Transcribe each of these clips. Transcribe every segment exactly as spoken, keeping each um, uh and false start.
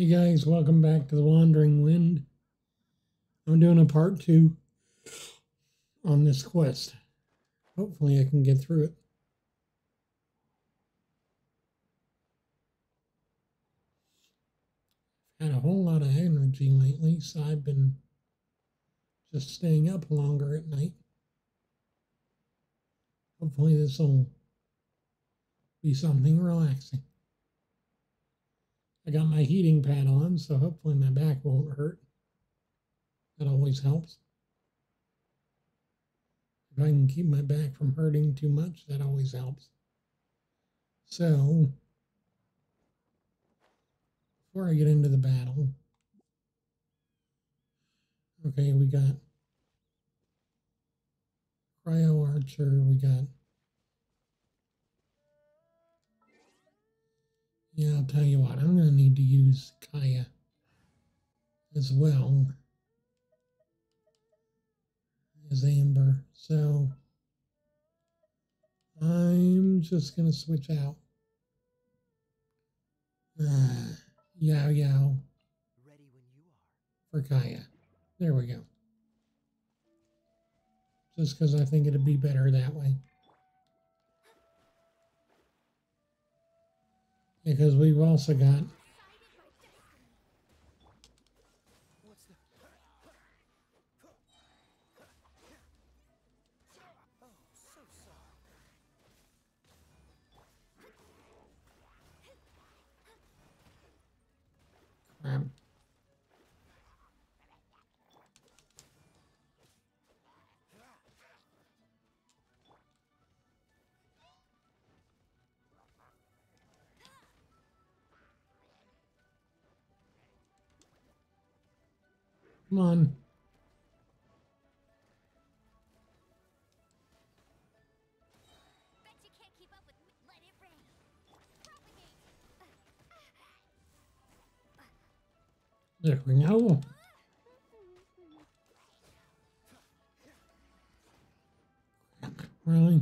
Hey guys, welcome back to The Wandering Wind. I'm doing a part two on this quest. Hopefully I can get through it. Had a whole lot of energy lately, so I've been just staying up longer at night. Hopefully this will be something relaxing. I got my heating pad on, so hopefully my back won't hurt. That always helps. If I can keep my back from hurting too much, that always helps. So, before I get into the battle, okay, we got Cryo Archer, we got yeah, I'll tell you what, I'm going to need to use Kaya as well as Amber. So I'm just going to switch out. Uh, Yao Yao for Kaya. There we go. Just because I think it'd be better that way. Because we've also got um, Come on. Bet you can't keep up with me. Let it rain. Propagate. There we go. Really?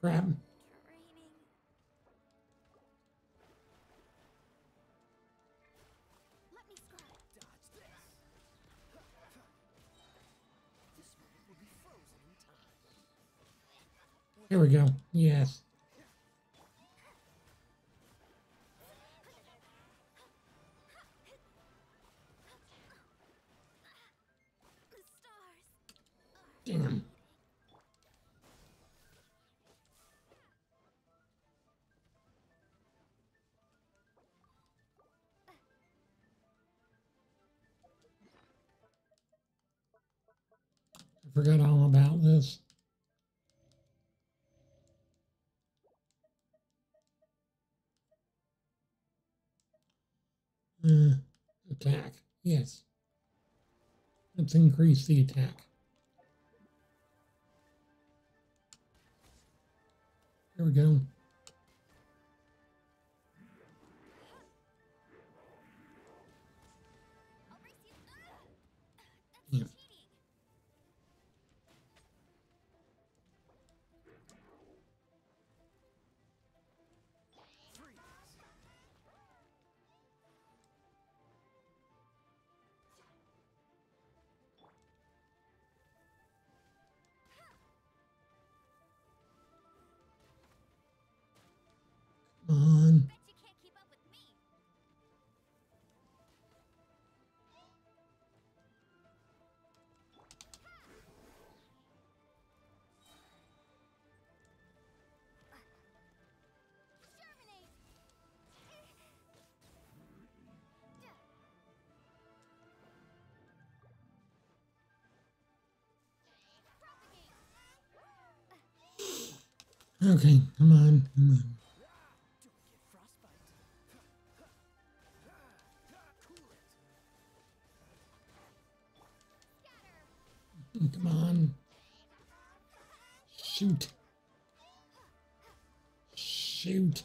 Crap. Here we go. Yes. Damn. Forgot all about this. Uh, attack. Yes. Let's increase the attack. There we go. Yeah. Okay, come on, come on. Come on. Shoot. Shoot.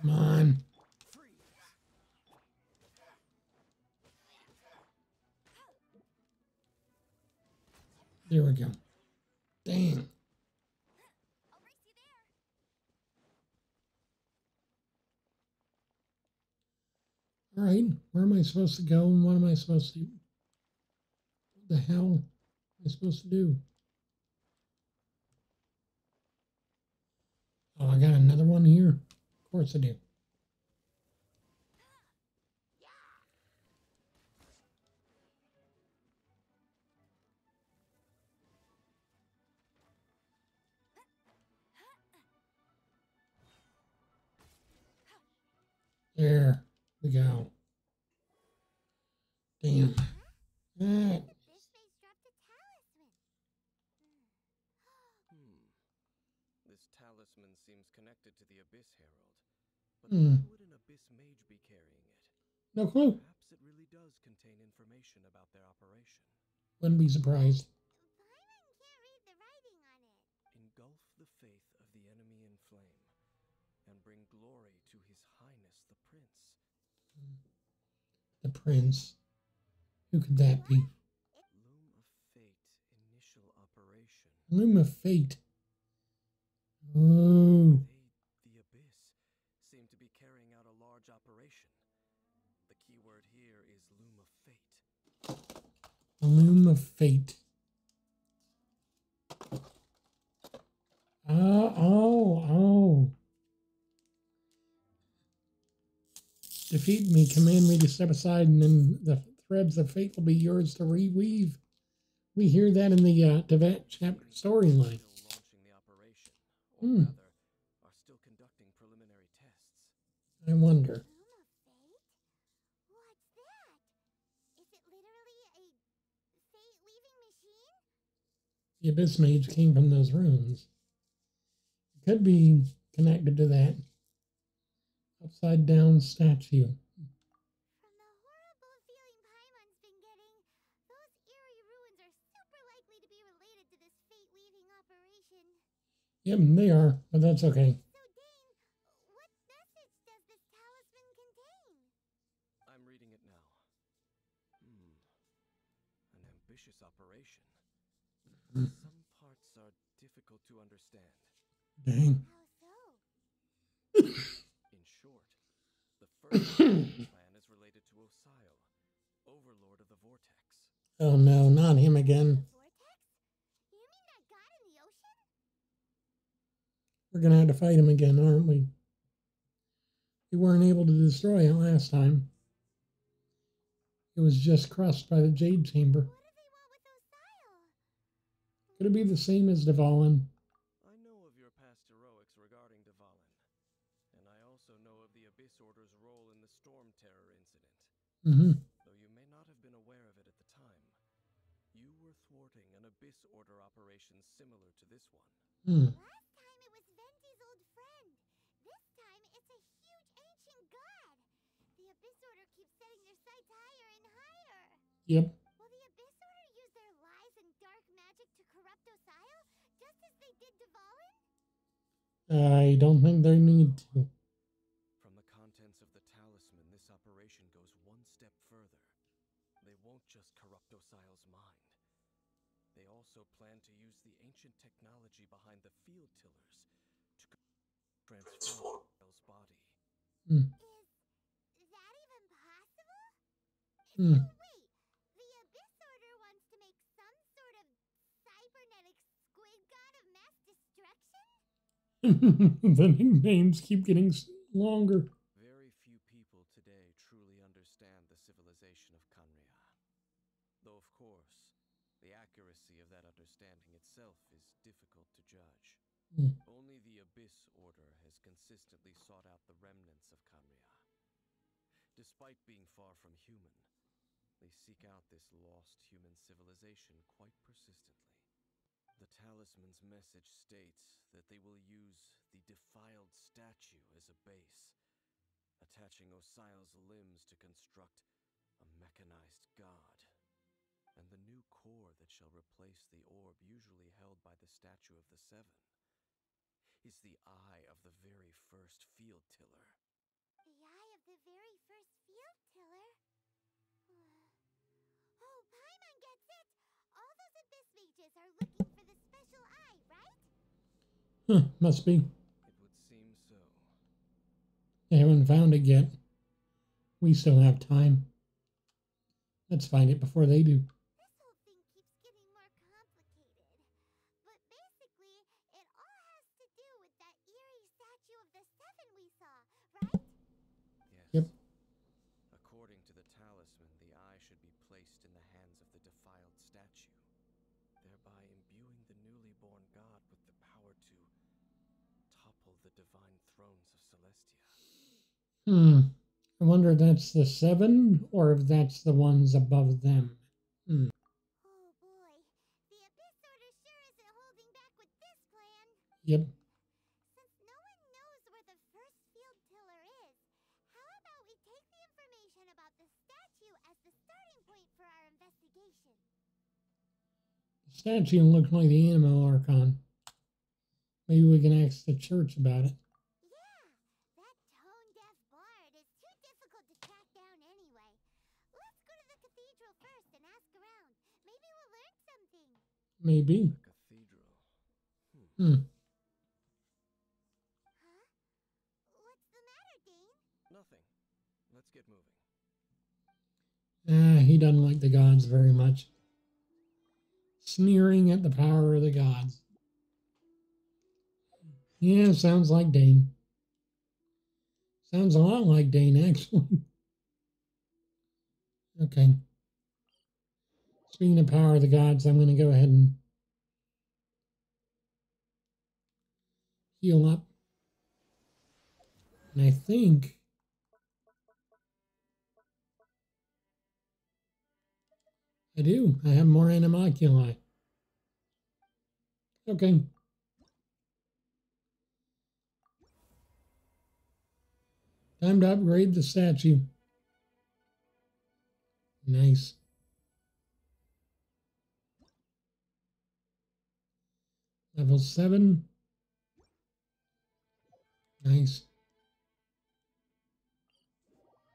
Come on. There we go. Dang. All right, where am I supposed to go and what am I supposed to do? What the hell am I supposed to do? Oh, I got another one here. Of course I do. There we go. Damn. Ah. Connected to the Abyss Herald, but mm. why would an Abyss Mage be carrying it? No clue. Perhaps it really does contain information about their operation. Wouldn't be surprised. Paimon can't read the writing on it. Engulf the faith of the enemy in flame, and bring glory to His Highness the Prince. The Prince? Who could that be? Loom of Fate initial operation. Loom of Fate. Oh. They, the Abyss, seem to be carrying out a large operation. The key word here is Loom of Fate. Loom of Fate. Oh, oh, oh. Defeat me, command me to step aside, and then the threads of fate will be yours to reweave. We hear that in the uh, Divine chapter storyline. Hmm. Are still conducting preliminary tests. I wonder. What's that? Is it literally a fate weaving machine? The Abyss Mage came from those runes. It could be connected to that upside down statue. From the horrible feeling Paimon's been getting, those eerie ruins are super likely to be related to this fate weaving operation. Yep, they are, but that's okay. So, Dane, what message does this talisman contain? I'm reading it now. Hmm. An ambitious operation. Some parts are difficult to understand. Dang. How so? In short, the first plan is related to Osile, overlord of the vortex. Oh no, not him again. We're going to have to fight him again, aren't we? We weren't able to destroy it last time. It was just crushed by the Jade Chamber. What do they want with Osile? Could it be the same as Dvalin? I know of your past heroics regarding Dvalin, and I also know of the Abyss Order's role in the Storm Terror incident. Mm-hmm. Though you may not have been aware of it at the time, you were thwarting an Abyss Order operation similar to this one. Hmm. Yep. Will the Abyss Order use their lies and dark magic to corrupt Osile, just as they did Dvalin? I don't think they need to. From the contents of the talisman, this operation goes one step further. They won't just corrupt Osile's mind. They also plan to use the ancient technology behind the field tillers to transform Osile's body. Mm. Is that even possible? Mm. The nicknames keep getting longer. Very few people today truly understand the civilization of Khaenri'ah. Though, of course, the accuracy of that understanding itself is difficult to judge. Mm. Only the Abyss Order has consistently sought out the remnants of Khaenri'ah. Despite being far from human, they seek out this lost human civilization quite persistently. The talisman's message states that they will use the defiled statue as a base, attaching Osile's limbs to construct a mechanized god. And the new core that shall replace the orb usually held by the statue of the Seven is the eye of the very first field tiller. The eye of the very first field tiller? Oh, Paimon gets it! All those Abyss Mages are looking for the special eye, right? Huh, must be. It would seem so. They haven't found it yet. We still have time. Let's find it before they do. This whole thing keeps getting more complicated. But basically, it all has to do with that eerie statue of the Seven we saw, right? Yes. Yep. According to the talisman, the eye should be placed in the hands of the defiled statue, thereby imbuing the newly born god with the power to topple the divine thrones of Celestia. Hmm. I wonder if that's the Seven, or if that's the ones above them. Hmm. Oh boy, the Abyss Order sure isn't holding back with this plan. Yep. Since no one knows where the first field tiller is, how about we take the information about the statue as the starting point for our investigation? The statue looks like the Anemo Archon. Maybe we can ask the church about it. Maybe. A cathedral. Hmm. Hmm. Huh? What's the matter, Dane? Nothing. Let's get moving. Ah, he doesn't like the gods very much. Sneering at the power of the gods. Yeah, sounds like Dane. Sounds a lot like Dane, actually. Okay. Speaking of power of the gods, I'm going to go ahead and heal up. And I think I do. I have more animaculi. Okay. Time to upgrade the statue. Nice. Level seven. Nice. Hey, there's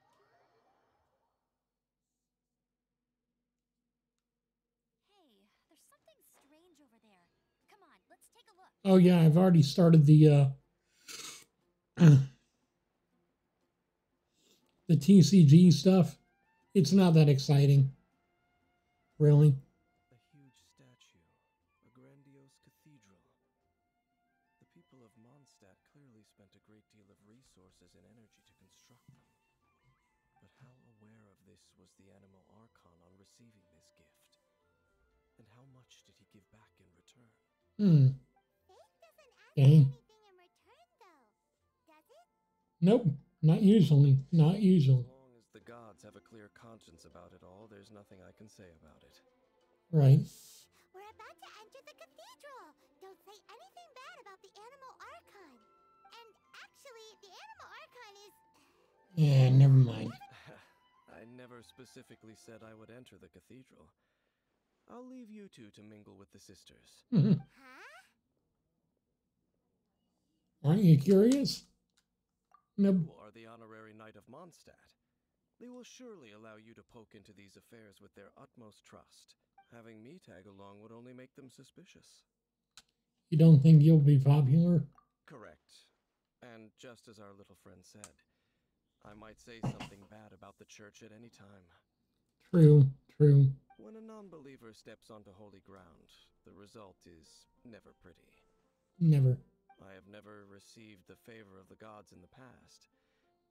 something strange over there. Come on, let's take a look. Oh yeah, I've already started the uh, the T C G stuff. It's not that exciting, really. Hmm. It doesn't ask anything in return, though, does it? Nope. Not usually. Not usually. As long as the gods have a clear conscience about it all, there's nothing I can say about it. Right. We're about to enter the cathedral. Don't say anything bad about the Anemo Archon. And actually, the Anemo Archon is... Yeah, never mind. I never specifically said I would enter the cathedral. I'll leave you two to mingle with the sisters. Mm-hmm. Huh? Aren't you curious? No. You are the honorary knight of Mondstadt. They will surely allow you to poke into these affairs with their utmost trust. Having me tag along would only make them suspicious. You don't think you'll be popular? Correct. And just as our little friend said, I might say something bad about the church at any time. True, true. When a non-believer steps onto holy ground, the result is never pretty. Never. I have never received the favor of the gods in the past.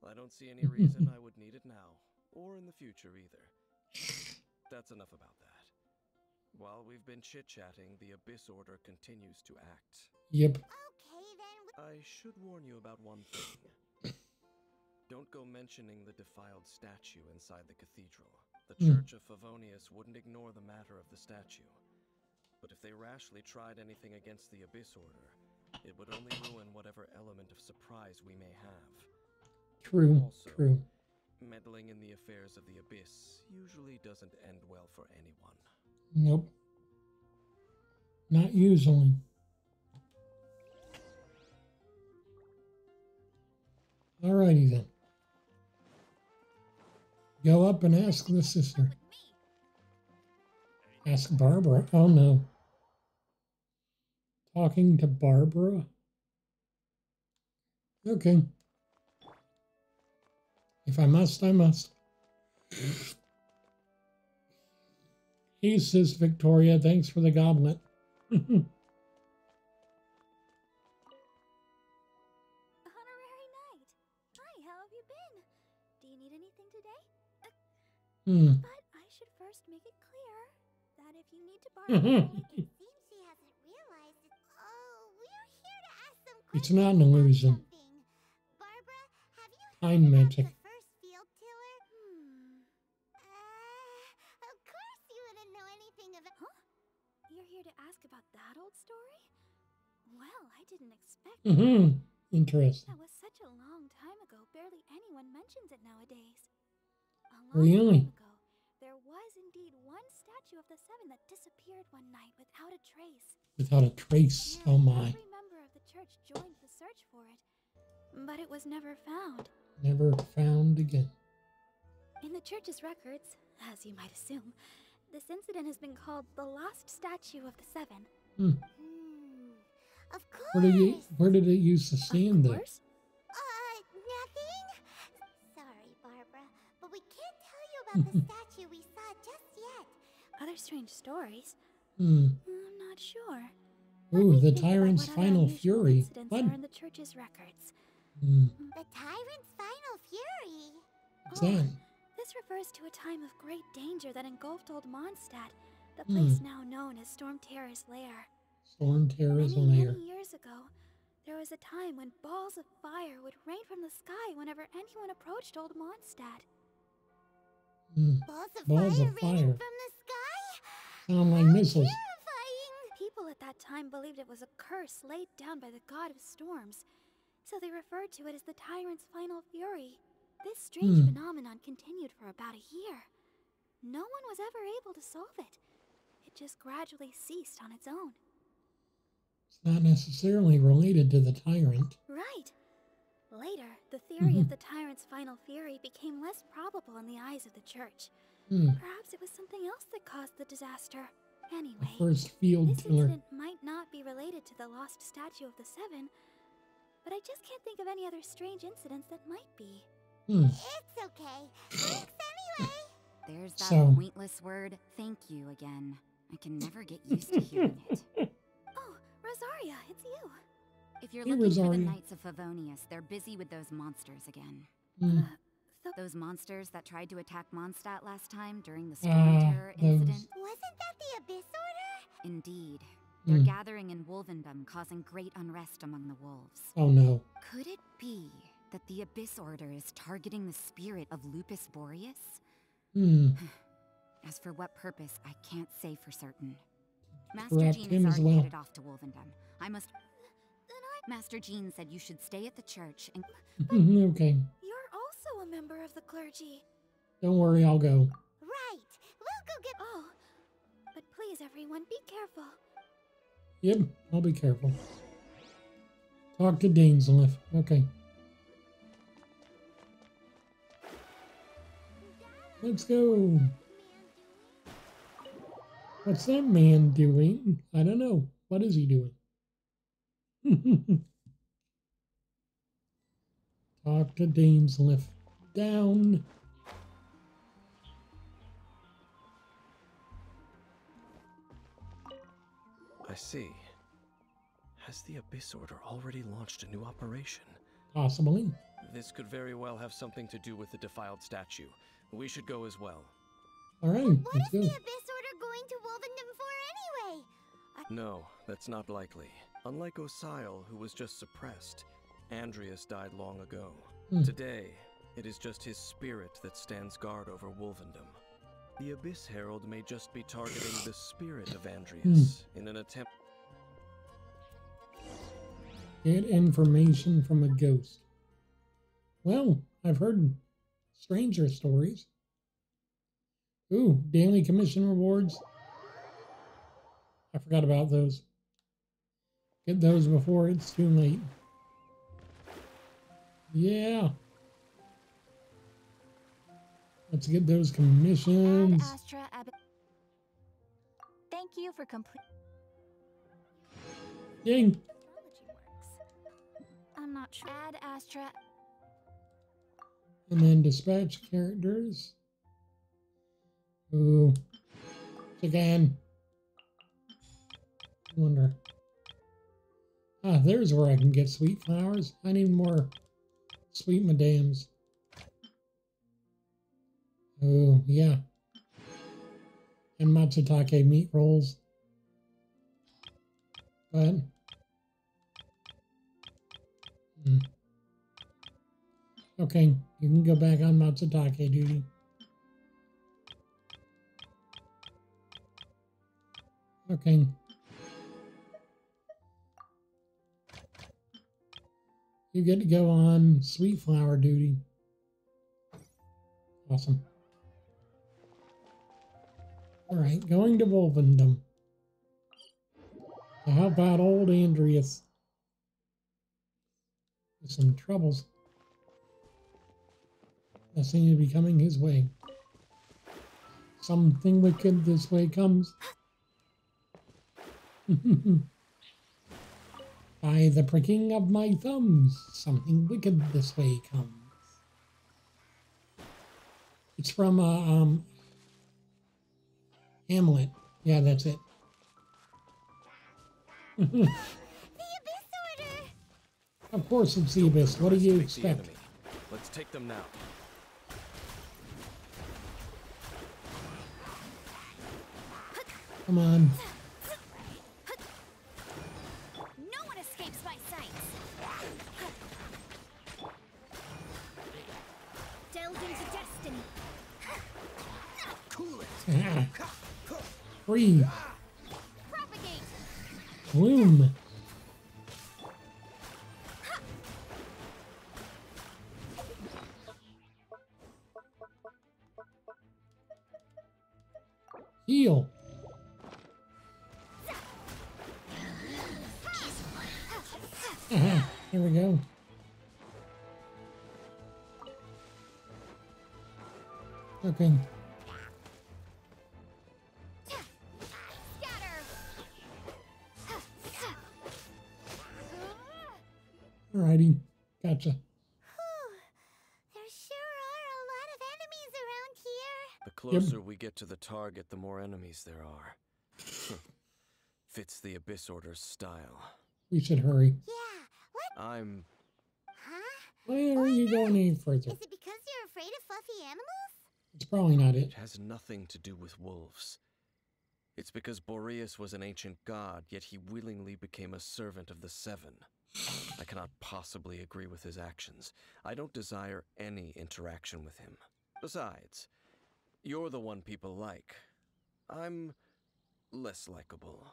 I don't see any reason I would need it now, or in the future either. That's enough about that. While we've been chit-chatting, the Abyss Order continues to act. Yep. Okay, then. I should warn you about one thing. Don't go mentioning the defiled statue inside the cathedral. The Church of Favonius wouldn't ignore the matter of the statue. But if they rashly tried anything against the Abyss Order, it would only ruin whatever element of surprise we may have. True, also, true. Meddling in the affairs of the Abyss usually doesn't end well for anyone. Nope. Not usually. Alrighty then. Go up and ask the sister. Ask Barbara. Oh no. Talking to Barbara? Okay. If I must, I must. He says, Victoria, thanks for the goblet. Honorary knight. Hi, how have you been? Do you need anything today? Uh, hmm. But I should first make it clear that if you need to borrow, it seems she hasn't realized it. Oh, we're here to ask some questions. It's not an illusion. Barbara, have you heard I'm magic. Mm-hmm. Interesting. That was such a long time ago. Barely anyone mentions it nowadays. A long really? Time ago, there was indeed one statue of the Seven that disappeared one night without a trace. Without a trace. Yeah, oh my. Every member of the church joined the search for it, but it was never found. Never found again. In the church's records, as you might assume, this incident has been called the lost statue of the Seven. Hmm. Of course. Where did it, where did it used to stand there? Uh, nothing? Sorry, Barbara, but we can't tell you about the statue we saw just yet. Other strange stories? Hmm. I'm not sure. Ooh, the Tyrant's Final Fury. What? Are in the church's records. Mm. The Tyrant's Final Fury? What's oh, that? This refers to a time of great danger that engulfed old Mondstadt, the place mm. now known as Storm Terror's Lair. Storm Terror's Lair. Many years ago, there was a time when balls of fire would rain from the sky whenever anyone approached old Mondstadt. Mm. Balls of balls fire, of fire. Raining from the sky? Sound like How missiles. Terrifying. People at that time believed it was a curse laid down by the god of storms, so they referred to it as the Tyrant's Final Fury. This strange mm. phenomenon continued for about a year. No one was ever able to solve it. It just gradually ceased on its own. It's not necessarily related to the Tyrant. Right. Later, the theory mm-hmm. of the Tyrant's Final Fury became less probable in the eyes of the church. Mm. Perhaps it was something else that caused the disaster. Anyway, the first field this killer. Incident might not be related to the lost statue of the Seven, but I just can't think of any other strange incidents that might be. Mm. It's okay. Thanks anyway. There's that so. pointless word, thank you again. I can never get used to hearing it. Rosaria, it's you. If you're hey, looking Rosaria. for the Knights of Favonius, they're busy with those monsters again. Mm. Uh, so those monsters that tried to attack Mondstadt last time during the Storm uh, Terror incident. Wasn't that the Abyss Order? Indeed. They're mm. gathering in Wolvendom, causing great unrest among the wolves. Oh no. Could it be that the Abyss Order is targeting the spirit of Lupus Boreas? Mm. As for what purpose, I can't say for certain. Master Jean is already well. headed off to Wolvendom. I must... Then I... Master Jean said you should stay at the church and... Okay. You're also a member of the clergy. Don't worry, I'll go. Right. We'll go get... Oh. But please, everyone, be careful. Yep, I'll be careful. Talk to Dainsleif. Okay. Let's go. What's that man doing? I don't know. What is he doing? Talk to Dainsleif. Down. I see. Has the Abyss Order already launched a new operation? Possibly. This could very well have something to do with the defiled statue. We should go as well. All right, let's go. To Wolvendom for anyway. I no, that's not likely. Unlike Osile, who was just suppressed, Andrius died long ago. Hmm. Today, it is just his spirit that stands guard over Wolvendom. The Abyss Herald may just be targeting the spirit of Andrius in an attempt. Get information from a ghost. Well, I've heard stranger stories. Ooh, daily commission rewards. I forgot about those. Get those before it's too late. Yeah. Let's get those commissions. Thank you for complete. Ding. I'm not sure. Ad Astra. And then dispatch characters. Ooh. Again. I wonder. Ah, there's where I can get sweet flowers. I need more sweet madams. Oh, yeah. And matsutake meat rolls. But. Hmm. Okay, you can go back on matsutake duty. Okay. You get to go on sweet flower duty. Awesome. Alright, going to Wolvendom. To help out old Andreas. With some troubles that seem to be coming his way. Something wicked this way comes. By the pricking of my thumbs, something wicked this way comes. It's from, uh, um, Hamlet. Yeah, that's it. The Abyss Order! Of course it's the Abyss. What do you expect? Let's take them now. Come on. Free. Propagate. Loom. Heal. There we go. Okay. Alrighty, gotcha. Whew. There sure are a lot of enemies around here. The closer yep. we get to the target, the more enemies there are. Fits the Abyss Order's style. We should hurry. Yeah, what? I'm... Huh? Where are you going any further? Is it because you're afraid of fluffy animals? It's probably not it. It has nothing to do with wolves. It's because Boreas was an ancient god, yet he willingly became a servant of the Seven. I cannot possibly agree with his actions. I don't desire any interaction with him. Besides, you're the one people like. I'm less likable.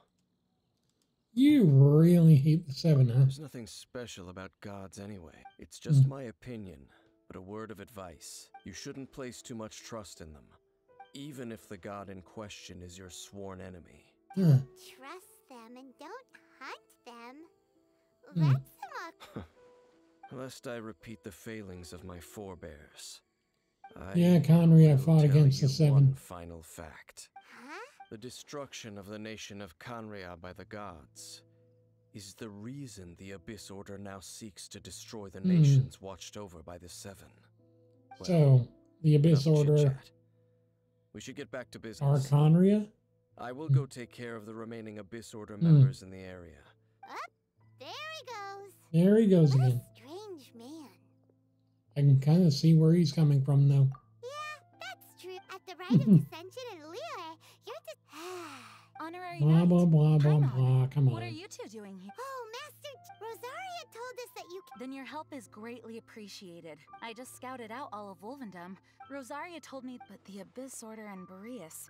You really hate the Seven, huh? There's nothing special about gods anyway. It's just mm. my opinion, but a word of advice. You shouldn't place too much trust in them, even if the god in question is your sworn enemy. Huh. Trust them and don't hunt them. Mm. Lest I repeat the failings of my forebears. I yeah, Khaenri'ah fought against the Seven. One final fact. Huh? The destruction of the nation of Khaenri'ah by the gods is the reason the Abyss Order now seeks to destroy the mm. nations watched over by the Seven. Well, so, the Abyss Order. We should get back to business. Our Khaenri'ah? I will go take care of the remaining Abyss Order members mm. in the area. Up. There he goes what again. A strange man. I can kind of see where he's coming from, though. Yeah, that's true. At the Rite of Ascension in Lille, you're just... Honorary blah, blah, blah, blah, blah, blah. Come on. What are you two doing here? Oh, Master... Rosaria had told us that you c- Then your help is greatly appreciated. I just scouted out all of Wolvendom. Rosaria told me, but the Abyss Order and Boreas...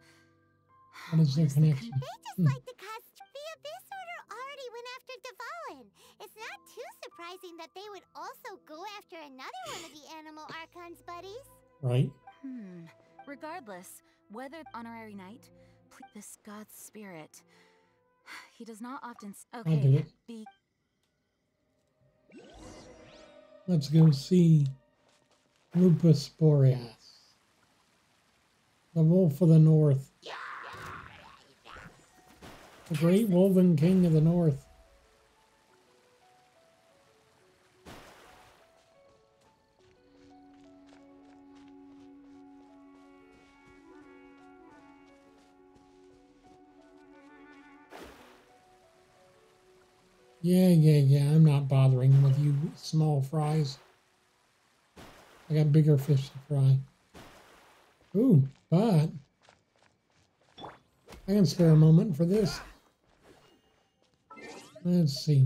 What is their connection? They just hmm. like to cast... The Abyss Order already went after Dvalin. It's not too surprising that they would also go after another one of the Animal Archon's buddies. Right. Hmm. Regardless, whether honorary knight, please, this god's spirit... He does not often... Okay, I'll do it. Be Let's go see Lupus Boreas, the wolf of the north, the great wolven king of the north. Yeah, yeah, yeah, I'm not bothering with you small fries. I got bigger fish to fry. Ooh, but I can spare a moment for this. Let's see.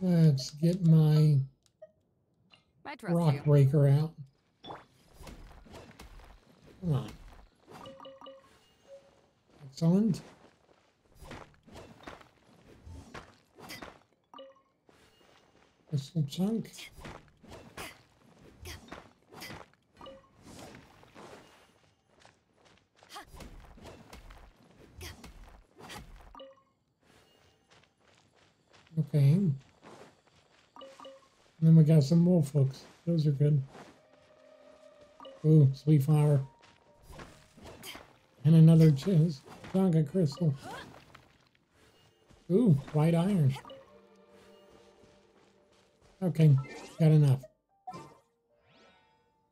Let's get my rock breaker out. Come on. Excellent. Crystal chunk. Okay. And then we got some wolf hooks. Those are good. Ooh, sweet flower. And another chunk of crystal. Ooh, white iron. Okay, got enough.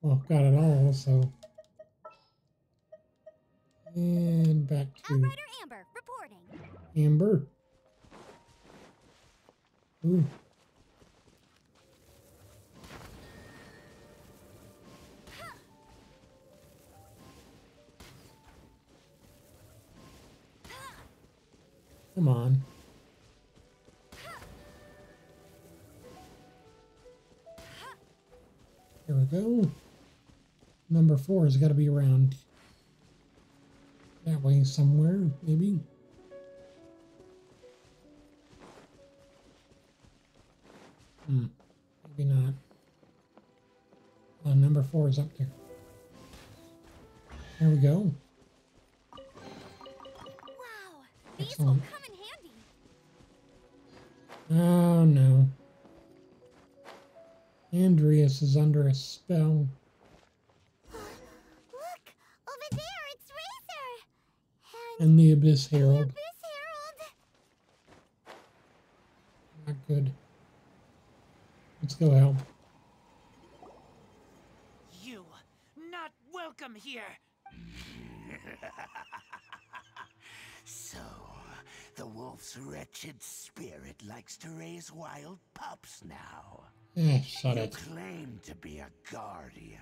Well, got it all, so. And back to Outrider Amber reporting. Amber. Ooh. Come on. There we go. Number four has got to be around that way somewhere, maybe. Hmm, maybe not. Uh, number four is up there. There we go. Wow, these Excellent. will come in handy. Oh no. Andreas is under a spell. Look! Over there, it's Razor! And, and the Abyss Herald. The Abyss Herald! Not good. Let's go help. You, not welcome here! So, the wolf's wretched spirit likes to raise wild pups now. Yeah, shut you it. claim to be a guardian,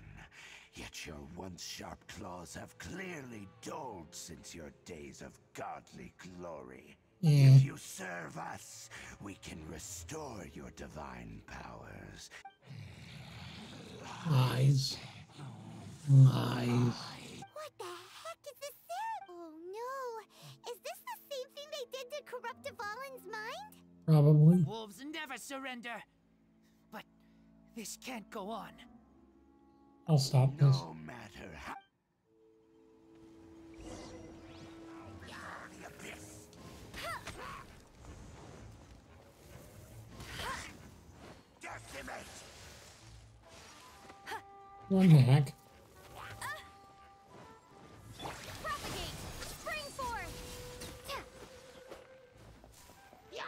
yet your once sharp claws have clearly dulled since your days of godly glory. Yeah. If you serve us, we can restore your divine powers. Lies. Lies. What the heck is this there? Oh no! Is this the same thing they did to corrupt Dvalin's mind? Probably. Wolves never surrender. This can't go on. I'll stop this. No matter how. What the heck? Propagate. Spring forth.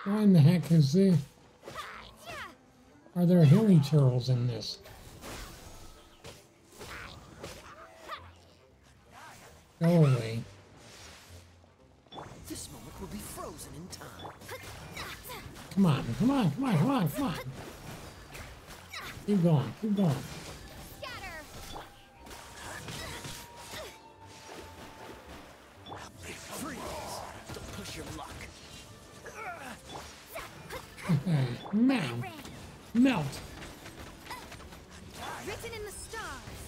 Why in the heck is this? Are there hilly turtles in this? Go away. This moment will be frozen in time. Come on, come on, come on, come on, come on. Keep going, keep going. Scatter. Freeze. Don't push your luck. Man, melt. Written in the stars.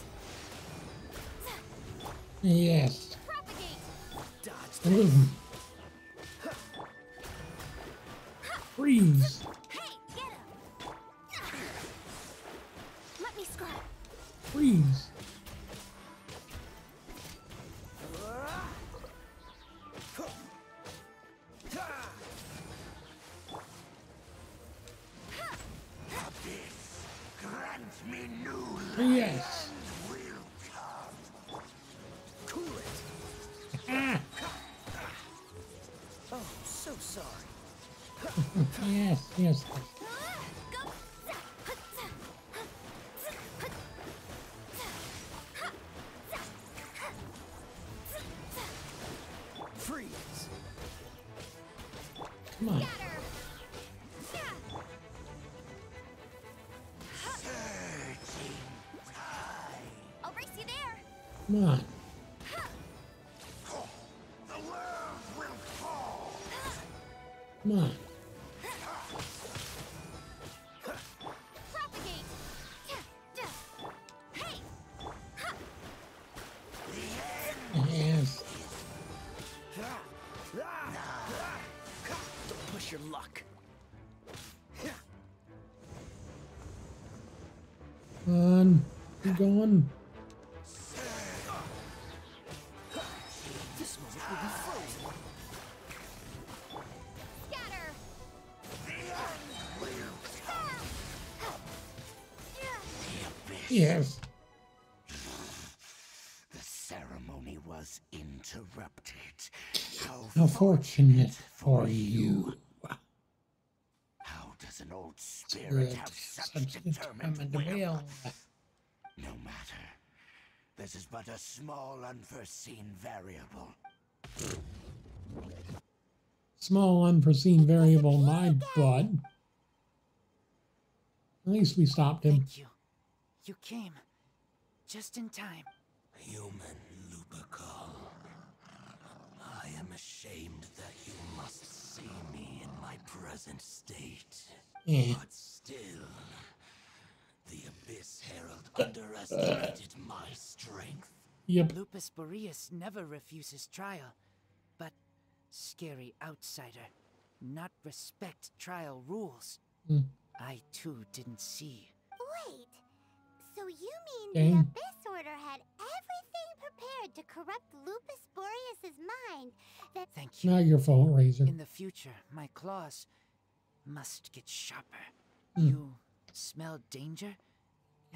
Yes. Propagate. Freeze. Hey, get him. Let me scrap. Freeze. Yes. Cool it. Ah. Oh, so sorry. Yes, yes. Freeze. Come on. Come on. The world will fall. Come on. Propagate. Hey. Yes. Don't push your luck. Come on. Keep going. Yes. The ceremony was interrupted. How, How fortunate for you. you. How does an old spirit Good. have such, such determined, determined will? No matter. This is but a small unforeseen variable. Small unforeseen variable, my butt. At least we stopped him. Thank you. You came just in time. Human Lupercal, I am ashamed that you must see me in my present state. Mm. But still, the Abyss Herald underestimated my strength. Yep. Lupus Boreas never refuses trial, but scary outsider, not respect trial rules. Mm. I too didn't see. Wait. So you mean Dang. the Abyss Order had everything prepared to corrupt Lupus Boreas's mind? That Thank you. Not your fault, Razor. In the future, my claws must get sharper. Mm. You smell danger?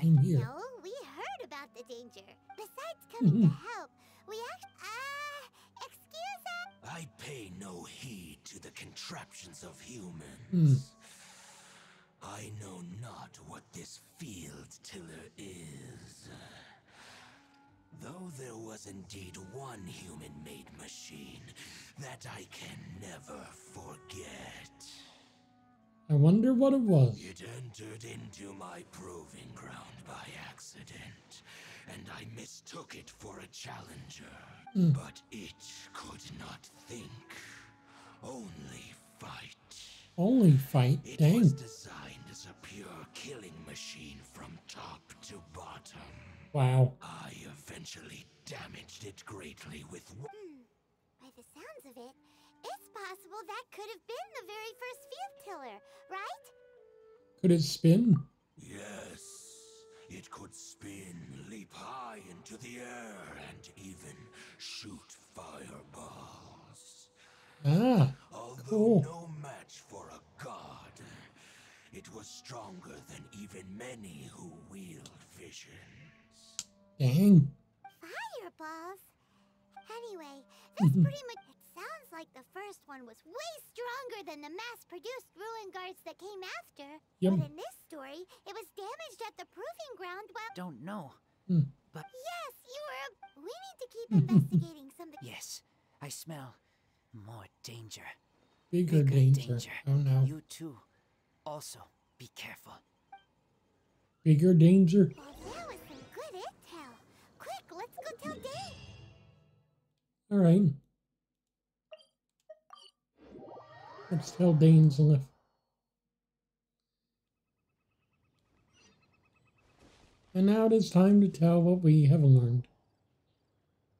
I'm here. No, we heard about the danger. Besides coming mm-hmm. to help, we actually... Ah, uh, excuse us. I pay no heed to the contraptions of humans. Mm. I know not what this field tiller is. Though there was indeed one human-made machine that I can never forget. I wonder what it was. It entered into my proving ground by accident, and I mistook it for a challenger. Mm. But it could not think, only fight. Only fight, it dang. It was designed as a pure killing machine from top to bottom. Wow. I eventually damaged it greatly with... Hmm. By the sounds of it, it's possible that could have been the very first field tiller, right? Could it spin? Yes. It could spin, leap high into the air, and even shoot fireballs. Ah, Although cool. no match for a god, it was stronger than even many who wield visions. Dang. Fireballs? Anyway, this pretty much it sounds like the first one was way stronger than the mass-produced ruin guards that came after. Yep. But in this story, it was damaged at the proving ground while... Don't know, mm. but... Yes, you were... We need to keep investigating something... Yes, I smell... more danger. Bigger, Bigger danger. danger. Oh no. You too. Also, be careful. Bigger danger. Well, that was some good intel. Quick, let's go tell Dave. All right. Let's tell Dainsleif. And now it is time to tell what we have learned.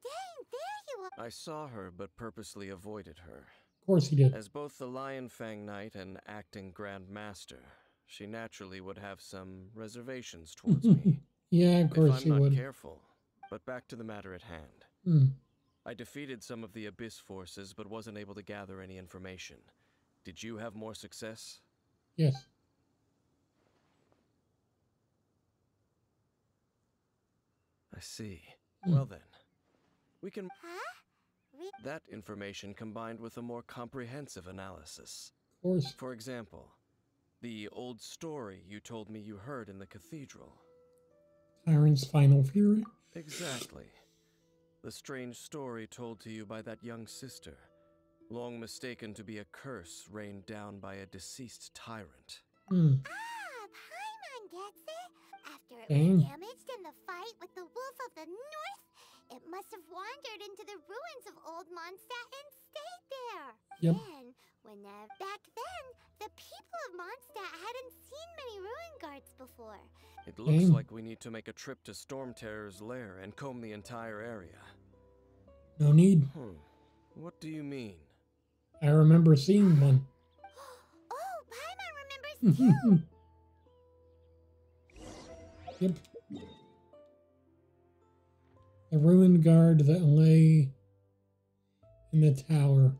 Dang, there you are! I saw her, but purposely avoided her. Of course he did. As both the Lion Fang Knight and acting Grand Master, she naturally would have some reservations towards me. Yeah, of course she would. If I'm not careful, but back to the matter at hand. Hmm. I defeated some of the Abyss forces, but wasn't able to gather any information. Did you have more success? Yes. I see. Hmm. Well then, we can... Huh? We... That information combined with a more comprehensive analysis. Of course. For example, the old story you told me you heard in the cathedral. Tyrant's Final Fury? Exactly. The strange story told to you by that young sister, long mistaken to be a curse rained down by a deceased tyrant. Mm. Ah, Paimon gets it! After it Dang. was damaged in the fight with the Wolf of the North, it must have wandered into the ruins of old Mondstadt and stayed there. Yep. Then, when the, back then, the people of Mondstadt hadn't seen many ruin guards before. It looks Dang. like we need to make a trip to Storm Terror's Lair and comb the entire area. No need. Hmm. What do you mean? I remember seeing one. Oh, Paimon remembers too! Yep. The ruined guard that lay in the tower.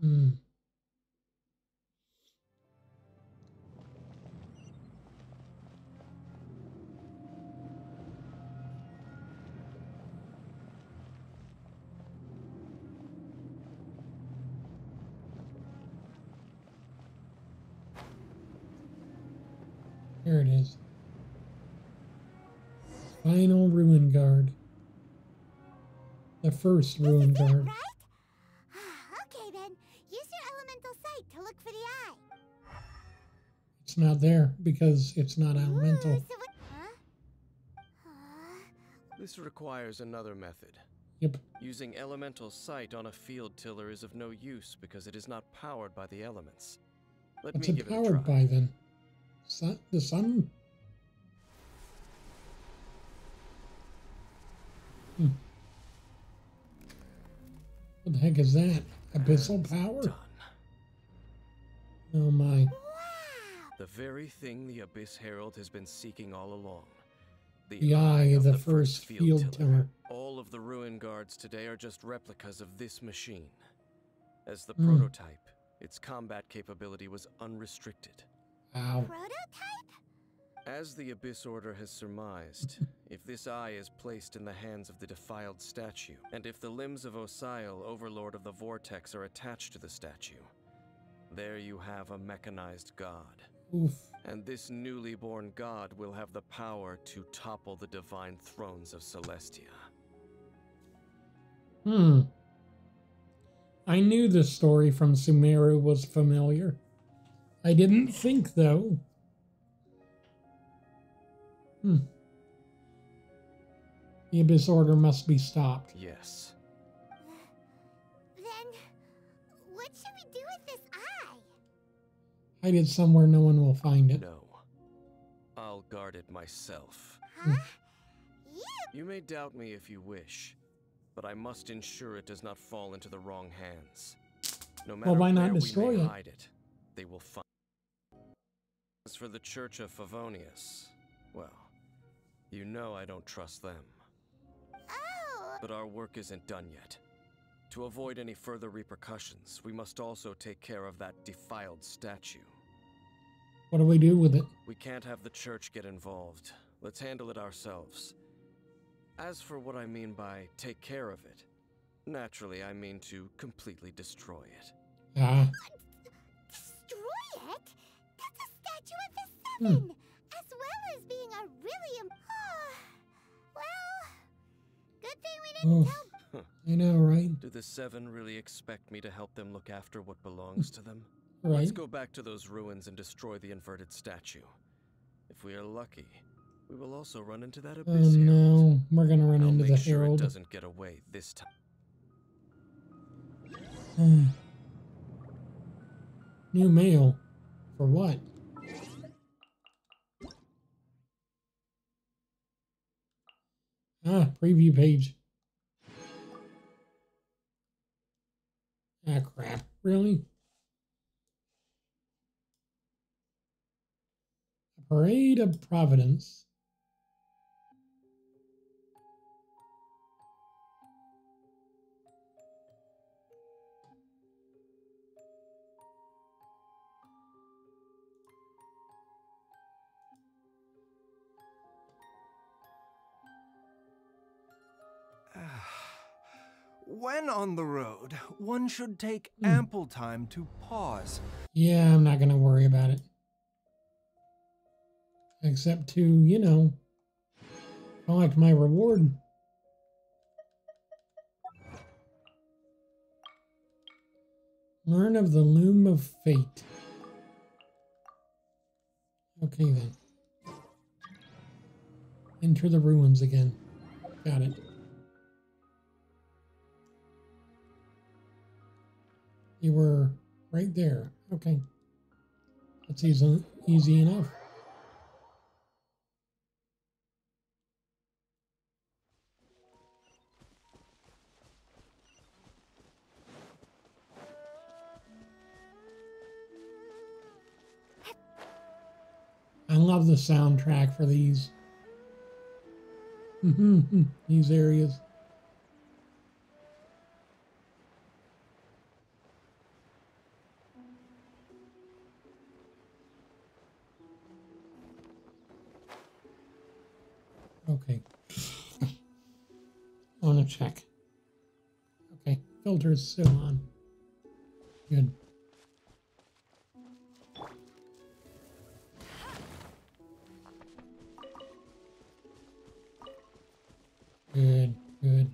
Hmm. There it is. Final Ruin Guard. The first Ruin Guard. Right? Okay then, use your elemental sight to look for the eye. It's not there because it's not elemental. Ooh, so what, huh? Uh, this requires another method. Yep. Using elemental sight on a field tiller is of no use because it is not powered by the elements. Let What's me give it powered a try. by then? Sun, the sun? Hmm. What the heck is that? Abyssal power? Done. Oh my. The very thing the Abyss Herald has been seeking all along. The, the eye of, of the, the first, first field, field tiller. tiller. All of the ruin guards today are just replicas of this machine. As the hmm. prototype, its combat capability was unrestricted. Ow. Prototype? As the Abyss Order has surmised, if this eye is placed in the hands of the defiled statue, and if the limbs of Osile, Overlord of the Vortex, are attached to the statue, there you have a mechanized god. Oof. And this newly born god will have the power to topple the Divine Thrones of Celestia. Hmm. I knew this story from Sumeru was familiar. I didn't think, though. Hmm. The Abyss Order must be stopped. Yes. Then, what should we do with this eye? Hide it somewhere no one will find it. No. I'll guard it myself. Huh? You? You may doubt me if you wish, but I must ensure it does not fall into the wrong hands. No matter well, why not where destroy we may it? hide it, they will find. As for the Church of Favonius, well, you know I don't trust them. Oh. But our work isn't done yet. To avoid any further repercussions, we must also take care of that defiled statue. What do we do with it? We can't have the church get involved. Let's handle it ourselves. As for what I mean by take care of it, naturally I mean to completely destroy it. Ah. Destroy it? Of the seven, hmm. as well as being a really im oh, well, good thing we didn't oh, help. I know, right? Do the seven really expect me to help them look after what belongs to them? Right. Let's go back to those ruins and destroy the inverted statue. If we are lucky, we will also run into that abyss. Oh no, we're gonna run I'll into make the sure herald. It doesn't get away this time. Uh. New mail. For what? Ah, preview page. Ah, crap. Really? A parade of Providence. When on the road, one should take hmm. ample time to pause. Yeah, I'm not going to worry about it. Except to, you know, collect my reward. Learn of the Loom of Fate. Okay then. Enter the ruins again. Got it. You were right there. Okay. That's easy, easy enough. I love the soundtrack for these. These areas. Okay. I want to check. Okay. Filter is still on. Good. Good, good.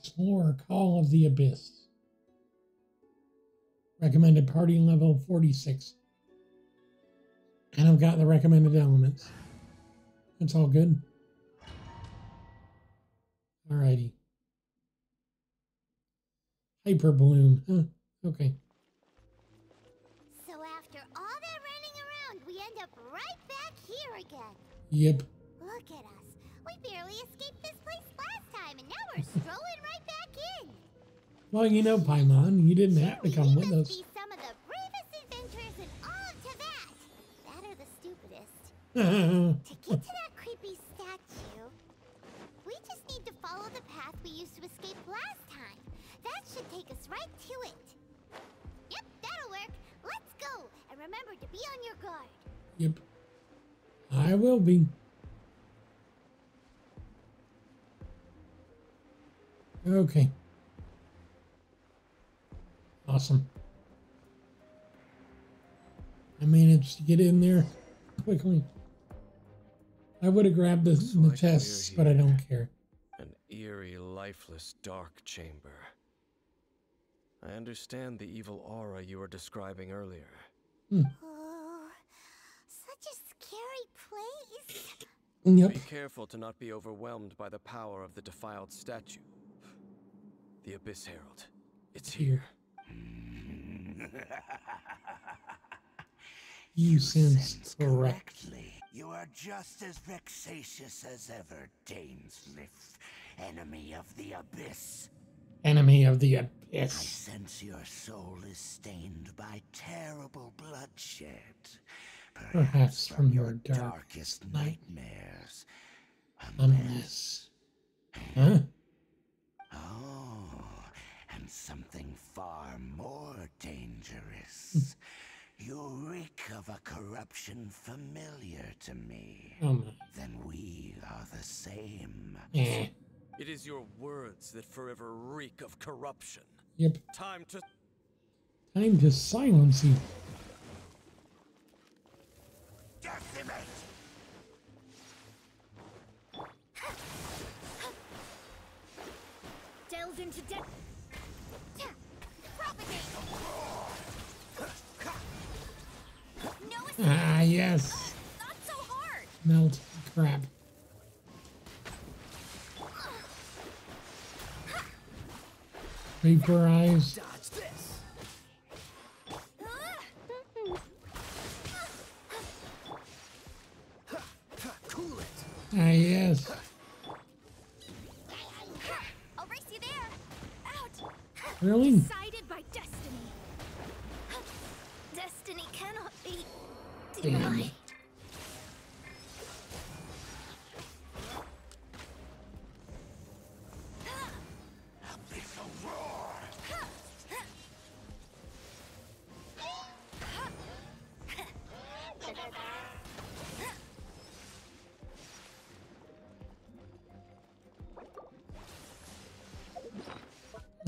Explore Call of the Abyss. Recommended party level forty-six. And I've got the recommended elements. That's all good. Alrighty. Hyper Bloom, huh? Okay. So after all that running around, we end up right back here again. Yep. Look at us. We barely escaped this place last time, and now we're strolling right back in. Well, you know, Paimon, you didn't have to come with us. Some of the bravest adventures in all of Teyvat. That are the stupidest. To get to that creepy statue, we just need to follow the path we used to escape last time. That should take us right to it. Yep, that'll work. Let's go, and remember to be on your guard. Yep, I will be. Okay. Awesome. I managed to get in there quickly. I would have grabbed the, the chests, but I don't care. An eerie, lifeless, dark chamber. I understand the evil aura you were describing earlier. Hmm. Oh, such a scary place. Yep. Be careful to not be overwhelmed by the power of the defiled statue. The Abyss Herald. It's here. You sensed correctly. You are just as vexatious as ever, Dainsleif, enemy of the Abyss. Enemy of the Abyss. I sense your soul is stained by terrible bloodshed. Perhaps, Perhaps from, from your dark darkest nightmares. Unless... Huh? Oh, and something far more dangerous. You reek of a corruption familiar to me. Um. Then we are the same. Yeah. It is your words that forever reek of corruption. Yep. Time to... Time to silence you. Decimate! Into death. No, ah, yes. Not so hard. Melt crap. Vaporize. Dodge this. Really? Decided by destiny. Destiny cannot be denied.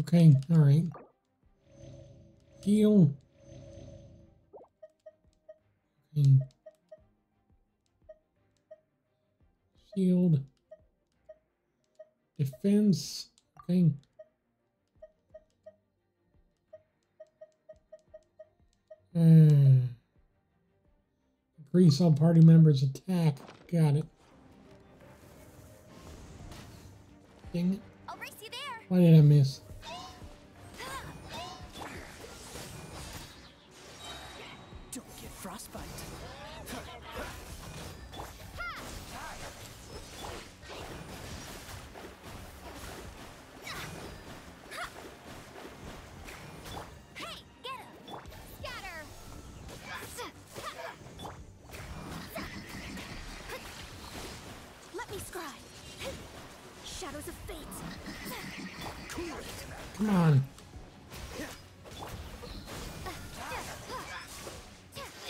Okay, all right. Heal. Okay. Shield. Defense. Okay. Uh, increase all party members' attack. Got it. Dang it. I'll race you there. Why did I miss?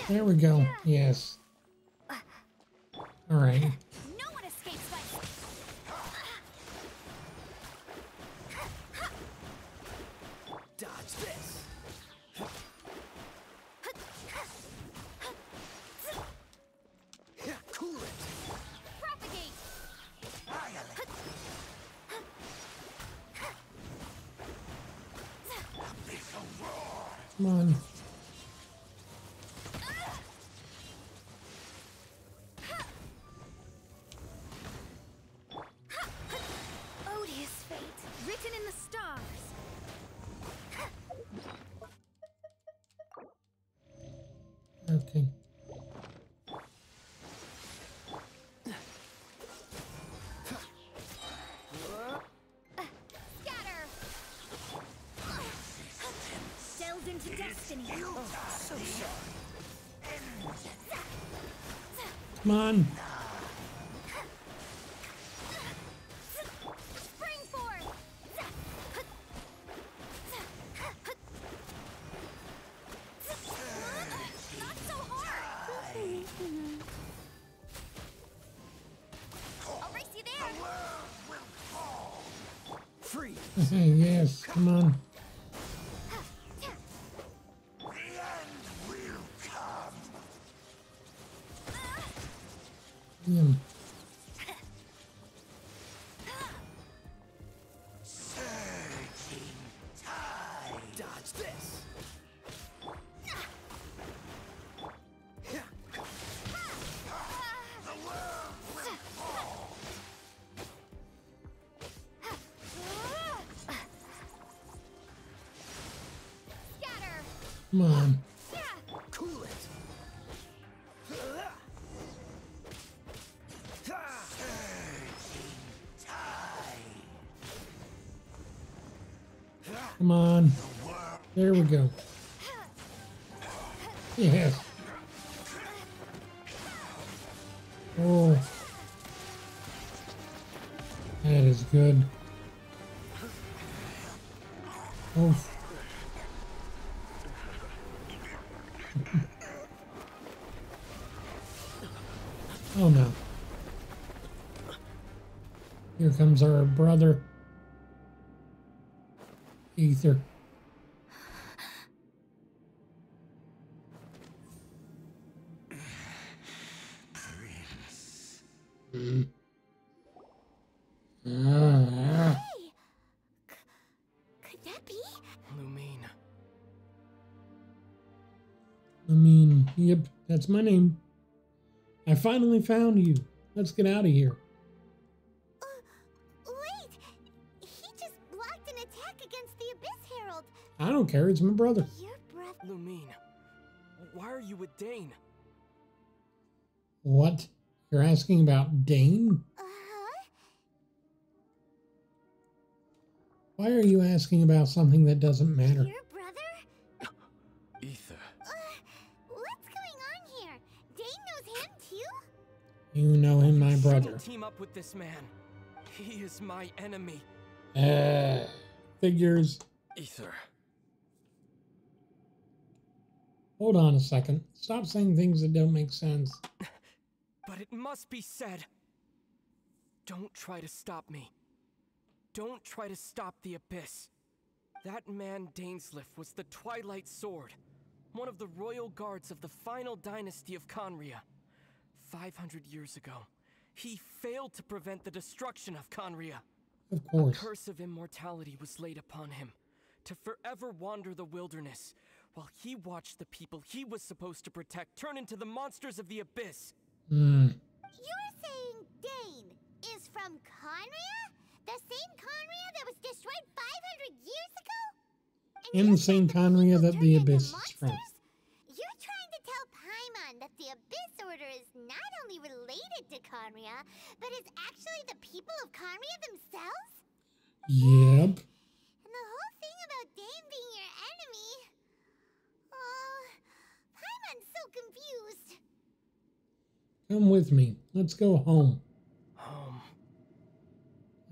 There we go. Yes. All right. No one escapes life. Dodge this. Cool it. Propagate. Come on. Come on. Spring forth. Not so hard. I'll race you there. Free. Yes, come on. Damn. Dodge this. Come on. Come on. There we go. Yes. Oh. That is good. Oh. Oh no. Here comes our brother. Aether. Prince. Mm. Ah. Hey. C could that be? Lumine. Lumine. Yep, that's my name. I finally found you. Let's get out of here. I don't care, it's my brother. Your brother? Lumine, why are you with Dane? What? You're asking about Dane? Uh-huh. Why are you asking about something that doesn't matter? Your brother? Aether. Uh, what's going on here? Dane knows him too? You know him, my brother. Team up with this man. He is my enemy. Uh, figures. Aether. Hold on a second. Stop saying things that don't make sense. But it must be said. Don't try to stop me. Don't try to stop the Abyss. That man Dainsleif was the Twilight Sword, one of the royal guards of the final dynasty of Khaenri'ah. five hundred years ago, he failed to prevent the destruction of Khaenri'ah. Of course. A curse of immortality was laid upon him, to forever wander the wilderness, while he watched the people he was supposed to protect turn into the monsters of the Abyss. Mm. You're saying Dane is from Khaenri'ah? The same Khaenri'ah that was destroyed five hundred years ago? And in the same Khaenri'ah that the Abyss is from. You're trying to tell Paimon that the Abyss Order is not only related to Khaenri'ah, but is actually the people of Khaenri'ah themselves? Yep. And the whole thing about Dane being your enemy... Oh, Paimon's so confused. Come with me. Let's go home.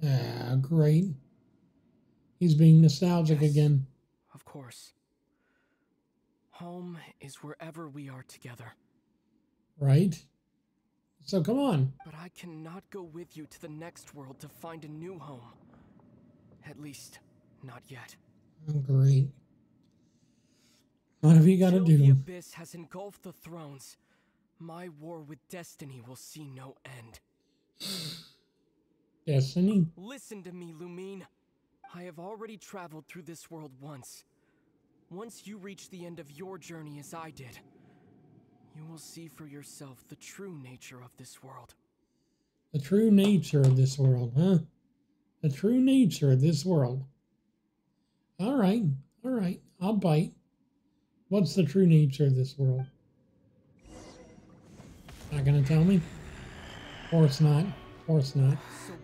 Ah, great. He's being nostalgic yes, again. Of course. Home is wherever we are together. Right? So come on. But I cannot go with you to the next world to find a new home. At least, not yet. Oh, great. What have you got to do? The Abyss has engulfed the thrones. My war with destiny will see no end. Destiny. Listen to me, Lumine. I have already traveled through this world once. Once you reach the end of your journey as I did, you will see for yourself the true nature of this world. The true nature of this world, huh? The true nature of this world. All right, all right, I'll bite. What's the true nature of this world? Not gonna tell me? Of course not, of course not. So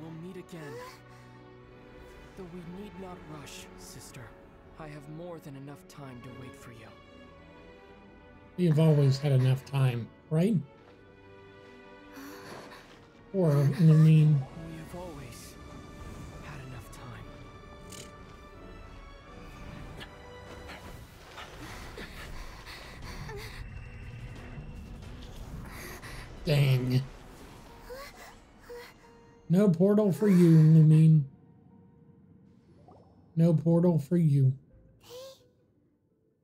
again. Though we need not rush, sister. I have more than enough time to wait for you. You've always had enough time, right? Or, I mean... We have always had enough time. Dang. No portal for you, Lumine. No portal for you. They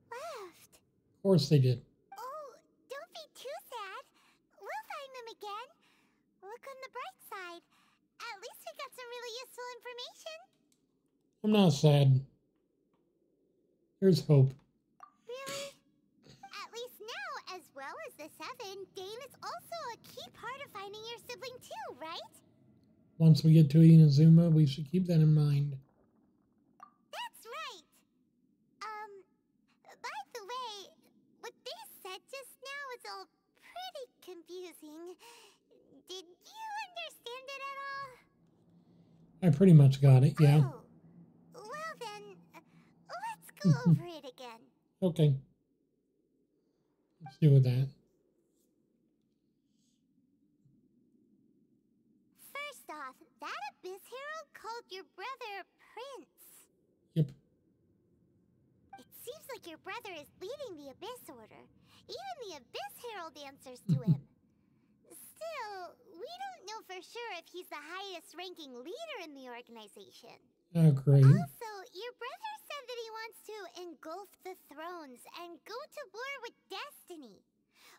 left. Of course they did. Oh, don't be too sad. We'll find them again. Look on the bright side. At least we got some really useful information. I'm not sad. There's hope. Really? At least now, as well as the seven, Dane is also a key part of finding your sibling too, right? Once we get to Inazuma, we should keep that in mind. That's right! Um, by the way, what they said just now is all pretty confusing. Did you understand it at all? I pretty much got it, yeah. Oh. Well then, let's go over it again. Okay. Let's do with that. That Abyss Herald called your brother a prince. Yep. It seems like your brother is leading the Abyss Order. Even the Abyss Herald answers to him. Still, we don't know for sure if he's the highest ranking leader in the organization. Oh, great. Also, your brother said that he wants to engulf the thrones and go to war with destiny.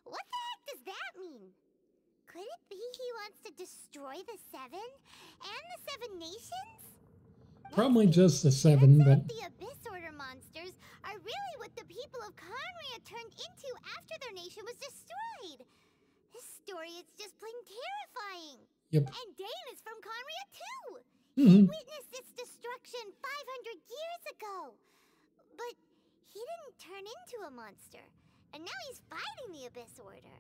What the heck does that mean? Could it be he wants to destroy the Seven and the Seven Nations? Probably just the Seven, but the Abyss Order monsters are really what the people of Khaenri'ah turned into after their nation was destroyed. This story is just plain terrifying. Yep. And Dane is from Khaenri'ah too. Mm-hmm. He witnessed its destruction five hundred years ago, but he didn't turn into a monster, and now he's fighting the Abyss Order.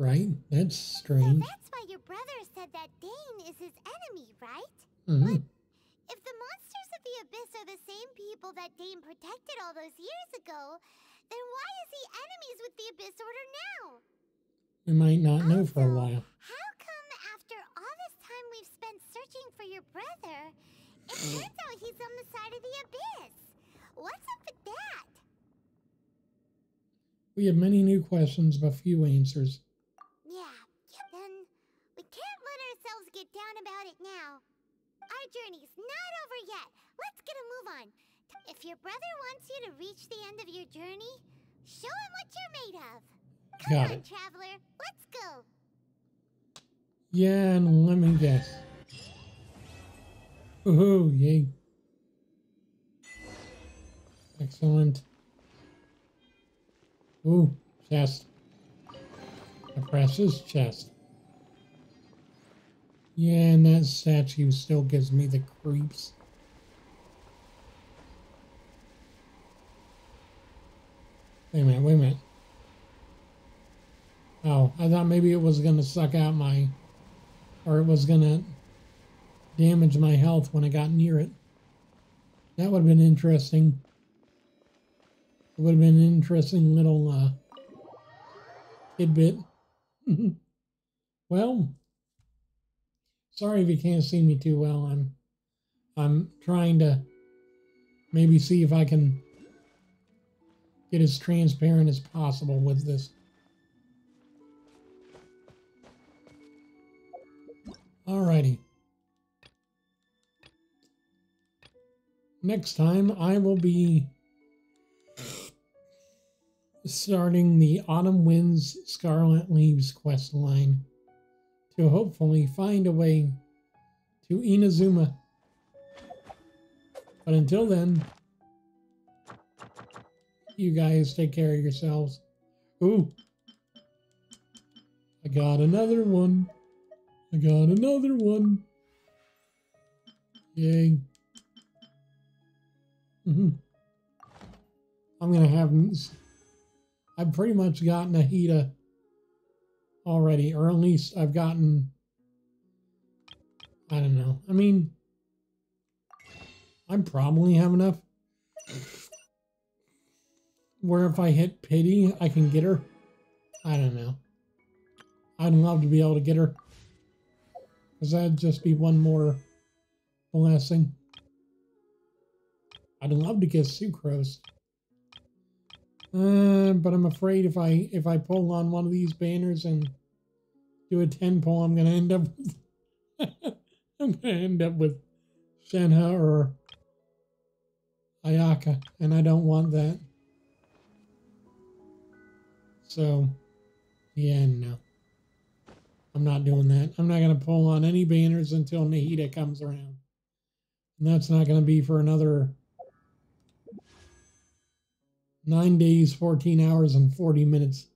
Right? That's strange. So that's why your brother said that Dane is his enemy, right? Mm-hmm. But if the monsters of the the Abyss are the same people that Dane protected all those years ago, then why is he enemies with the Abyss Order now? You might not also know for a while. How come after all this time we've spent searching for your brother, it turns out he's on the side of the Abyss? What's up with that? We have many new questions, but few answers. Yeah, then we can't let ourselves get down about it now. Our journey's not over yet. Let's get a move on. If your brother wants you to reach the end of your journey, show him what you're made of. Come Got on, it. traveler. Let's go. Yeah, and let me guess. Woohoo, yay. Excellent. Ooh, chest. A precious chest. Yeah, and that statue still gives me the creeps. Wait a minute, wait a minute. Oh, I thought maybe it was going to suck out my... Or it was going to damage my health when I got near it. That would have been interesting. It would have been an interesting little uh, tidbit. Well... Sorry if you can't see me too well. I'm I'm trying to maybe see if I can get as transparent as possible with this. Alrighty. Next time I will be starting the Autumn Winds Scarlet Leaves quest line. To hopefully find a way to Inazuma. But until then, you guys take care of yourselves. Ooh, I got another one. I got another one. Yay. Mm-hmm. I'm gonna have, I've pretty much got Nahida already, or at least I've gotten, I don't know, I mean, I probably have enough where if I hit pity I can get her. I don't know, I'd love to be able to get her, because that'd just be one more blessing. I'd love to get Sucrose. Uh, but I'm afraid if I if I pull on one of these banners and do a ten pull, I'm gonna end up with I'm gonna end up with Shenhe or Ayaka, and I don't want that. So yeah, no, I'm not doing that. I'm not gonna pull on any banners until Nahida comes around, and that's not gonna be for another Nine days, fourteen hours, and forty minutes.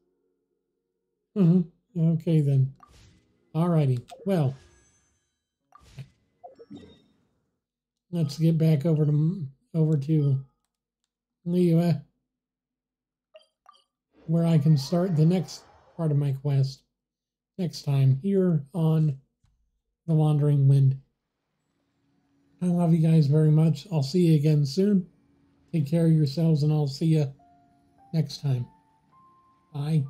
Uh-huh. Okay, then. Alrighty. Well, let's get back over to over to Liyue, where I can start the next part of my quest next time here on The Wandering Wind. I love you guys very much. I'll see you again soon. Take care of yourselves, and I'll see you next time. Bye.